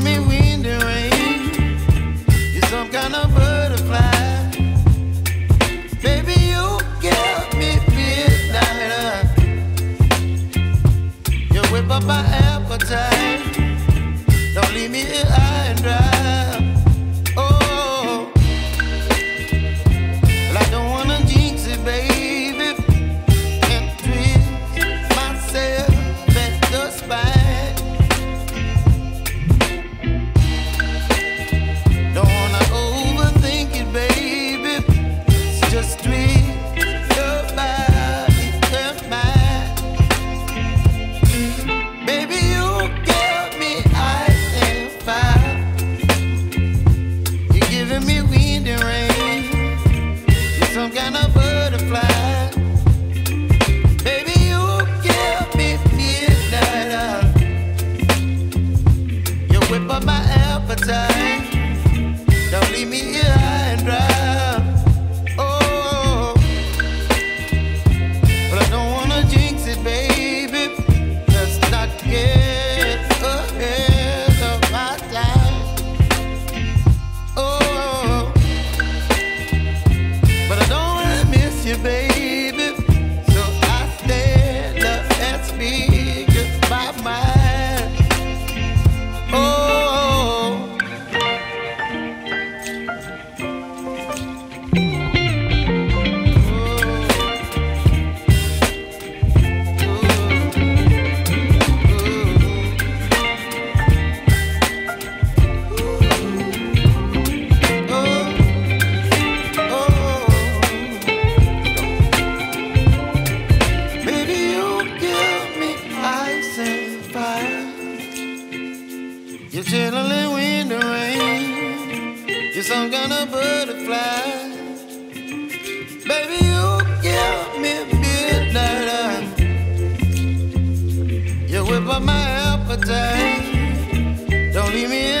Give me wind and rain. You're some kind of butterfly. Baby, you give me midnight. You whip up my appetite. Don't leave me here high and dry. Don't leave me here high and dry. Oh, but I don't wanna jinx it, baby. Let's not get ahead of my time. Oh, but I don't wanna miss you, baby. So I stand up and speak my mind. You're chilling when the rain. You're some kind of butterfly. Baby, you give me midnight. You whip up my appetite. Don't leave me